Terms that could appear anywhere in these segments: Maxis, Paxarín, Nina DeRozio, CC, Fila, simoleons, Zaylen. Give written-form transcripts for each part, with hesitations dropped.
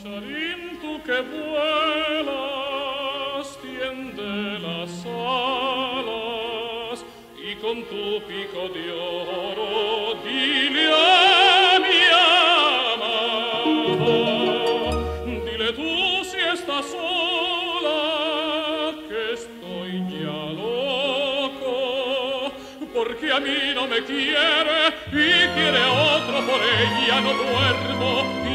Paxarín, tú que vuelas, tiende las alas y con tu pico de oro dile a mi amada, dile tú si estás sola, que estoy ya loco, porque a mí no me quiere y quiere otro por ella, no duermo.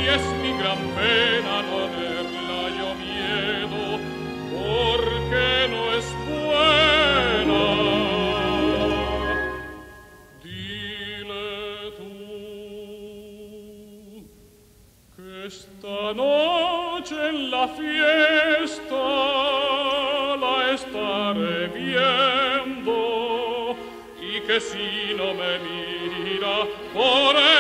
Y es mi gran pena no tenerla yo miedo, porque no es buena. Dile tú que esta noche en la fiesta la estaré viendo y que si no me mira por ella.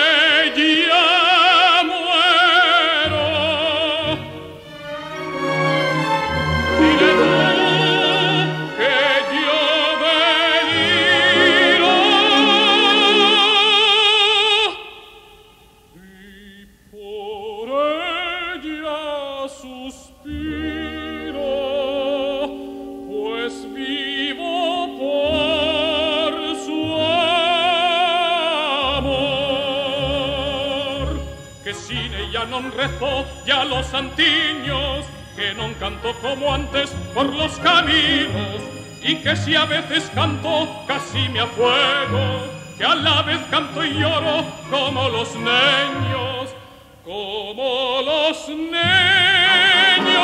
Sin ella non rezó ya los antiños, que non canto como antes por los caminos, y que si a veces canto casi me afuego, que a la vez canto y lloro como los niños, como los niños,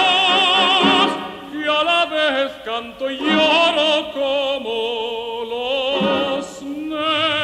que a la vez canto y lloro como los niños.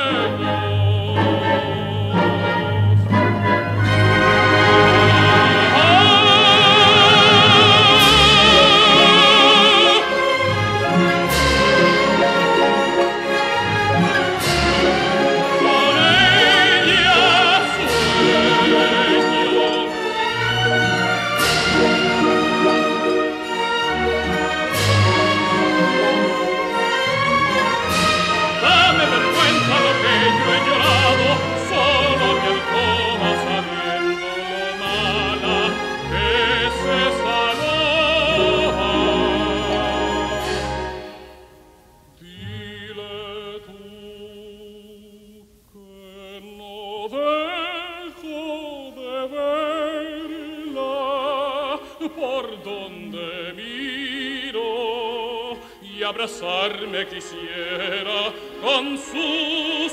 Por donde miro y abrazarme quisiera con su